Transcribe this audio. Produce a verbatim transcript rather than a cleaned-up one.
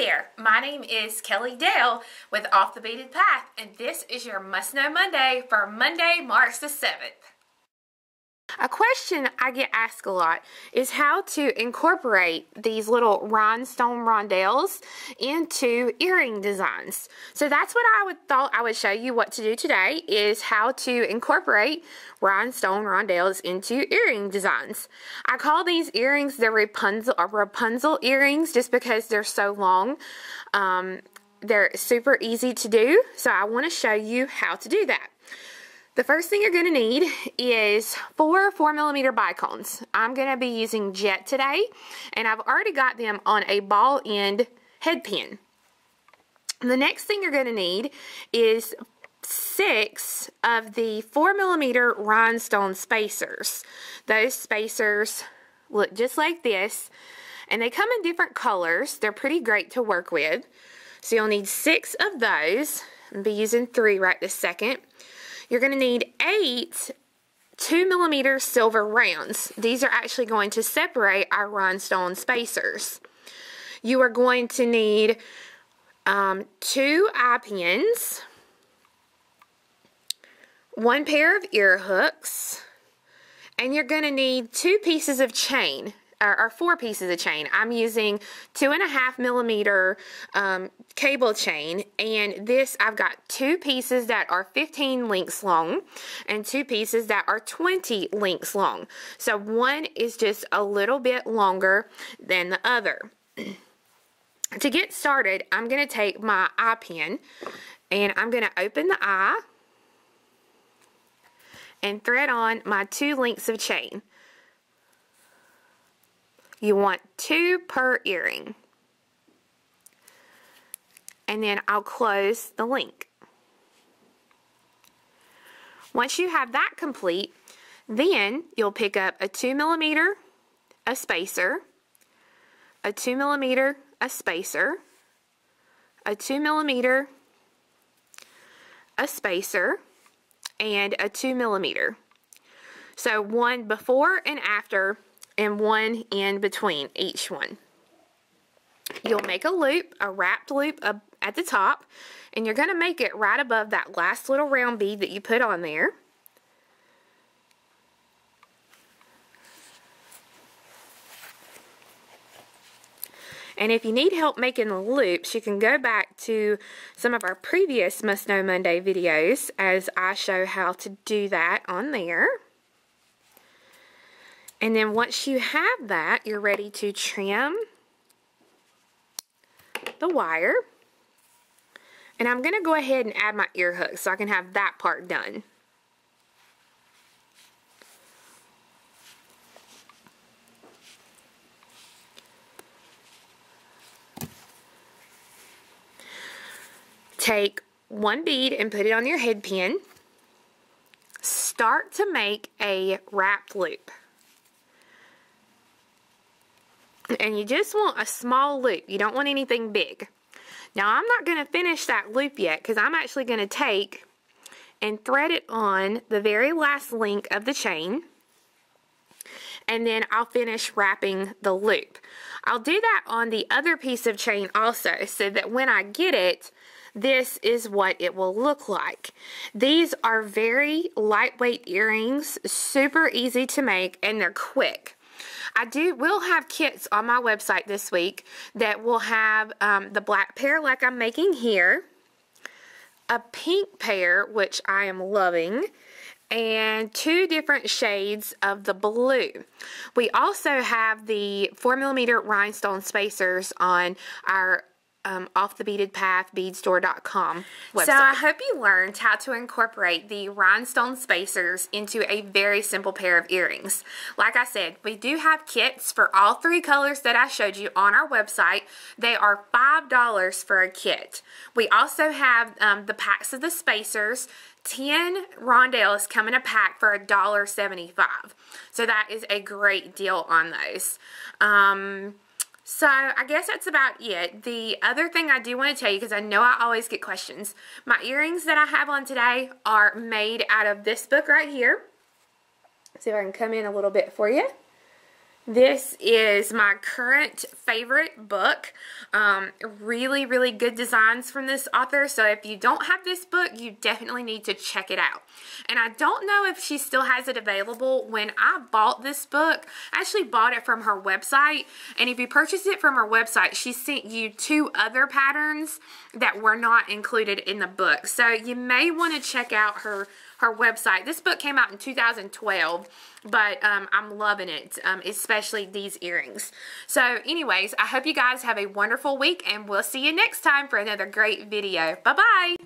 there, my name is Kelly Dale with Off the Beaded Path, and this is your Must Know Monday for Monday, March the seventh. A question I get asked a lot is how to incorporate these little rhinestone rondelles into earring designs. So that's what I would thought I would show you what to do today, is how to incorporate rhinestone rondelles into earring designs. I call these earrings the Rapunzel, or Rapunzel earrings, just because they're so long. Um, they're super easy to do, so I want to show you how to do that. The first thing you're going to need is four four millimeter bicones. I'm going to be using Jet today, and I've already got them on a ball end head pin. The next thing you're going to need is six of the four millimeter rhinestone spacers. Those spacers look just like this, and they come in different colors. They're pretty great to work with. So you'll need six of those. I'll be using three right this second. You're going to need eight two millimeter silver rounds. These are actually going to separate our rhinestone spacers. You are going to need um, two eye pins, one pair of ear hooks, and you're going to need two pieces of chain, or, or four pieces of chain. I'm using two and a half millimeter um, cable chain, and this, I've got two pieces that are fifteen links long and two pieces that are twenty links long. So one is just a little bit longer than the other. To get started, I'm going to take my eye pin, and I'm going to open the eye and thread on my two links of chain. You want two per earring. And then I'll close the link. Once you have that complete, then you'll pick up a two millimeter, a spacer, a two millimeter, a spacer, a two millimeter, a spacer, and a two millimeter. So one before and after, and one in between each one. You'll make a loop, a wrapped loop at the top, and you're going to make it right above that last little round bead that you put on there. And if you need help making the loops, you can go back to some of our previous Must Know Monday videos, as I show how to do that on there. And then once you have that, you're ready to trim the wire, and I'm going to go ahead and add my ear hook so I can have that part done. Take one bead and put it on your head pin. Start to make a wrapped loop. And you just want a small loop. You don't want anything big. Now, I'm not going to finish that loop yet, because I'm actually going to take and thread it on the very last link of the chain, and then I'll finish wrapping the loop. I'll do that on the other piece of chain also, so that when I get it, this is what it will look like. These are very lightweight earrings, super easy to make, and they're quick. I do will have kits on my website this week that will have um, the black pair like I'm making here, a pink pair, which I am loving, and two different shades of the blue. We also have the four millimeter rhinestone spacers on our Um, Off the Beaded Path bead store dot com website. So I hope you learned how to incorporate the rhinestone spacers into a very simple pair of earrings. Like I said, we do have kits for all three colors that I showed you on our website. They are five dollars for a kit. We also have um, the packs of the spacers. ten rondelles come in a pack for a dollar seventy-five. So that is a great deal on those. Um... So I guess that's about it. The other thing I do want to tell you, because I know I always get questions, my earrings that I have on today are made out of this book right here. Let's see if I can come in a little bit for you. This is my current favorite book. Um, really, really good designs from this author. So if you don't have this book, you definitely need to check it out. And I don't know if she still has it available. When I bought this book, I actually bought it from her website. And if you purchase it from her website, she sent you two other patterns that were not included in the book. So you may want to check out her her website. This book came out in two thousand twelve, but um, I'm loving it, um, especially these earrings. So anyways, I hope you guys have a wonderful week, and we'll see you next time for another great video. Bye-bye!